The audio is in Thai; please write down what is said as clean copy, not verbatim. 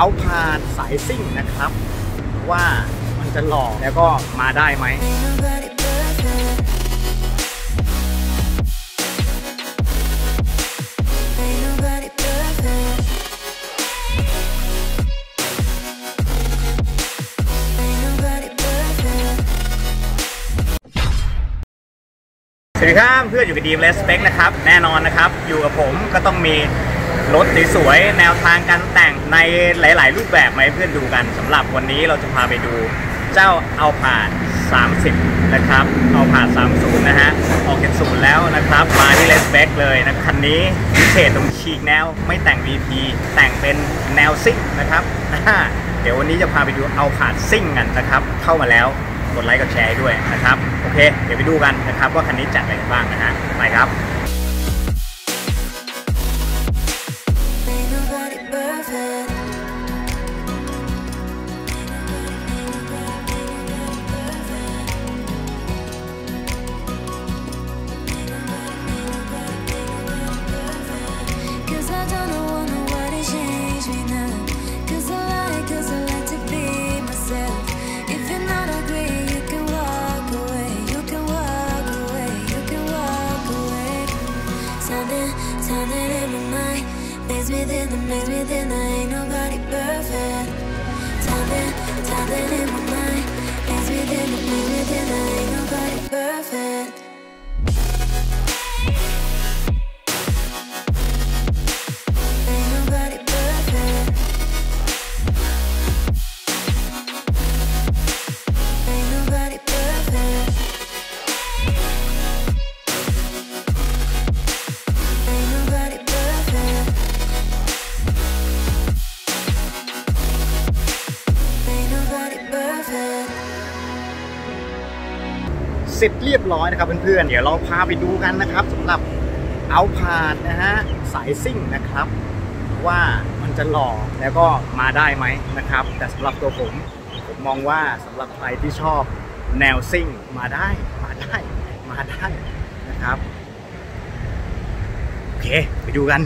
Alphard สายซิ่งนะครับว่ามันจะหล่อแล้วก็มาได้ไหมสวัสดีครับเพื่อนอยู่กับดีม Racespec นะครับแน่นอนนะครับอยู่กับผมก็ต้องมีรถสวยๆแนวทางการแต่งในหลายๆรูปแบบมาให้เพื่อนดูกันสำหรับวันนี้เราจะพาไปดูเจ้า Alphard 30นะครับ Alphard 30นะฮะออกจากศูนย์แล้วนะครับมาที่ Racespec เลยนะคันนี้พิเศษตรงฉีกแนวไม่แต่ง VP แต่งเป็นแนวซิ่งนะครับเดี๋ยววันนี้จะพาไปดู Alphard ซิ่งกันนะครับเข้ามาแล้วกดไลค์กดแชร์ด้วยนะครับโอเคเดี๋ยวไปดูกันนะครับว่าคันนี้จัดอะไรกันบ้างนะฮะไปครับเสร็จเรียบร้อยนะครับเพื่อนๆเดี๋ยวเราพาไปดูกันนะครับสำหรับ Alphard นะฮะสายซิ่งนะครับว่ามันจะหล่อแล้วก็มาได้ไหมนะครับแต่สำหรับตัวผมมองว่าสำหรับใครที่ชอบแนวซิ่งมาได้นะครับโอเคไปดูกัน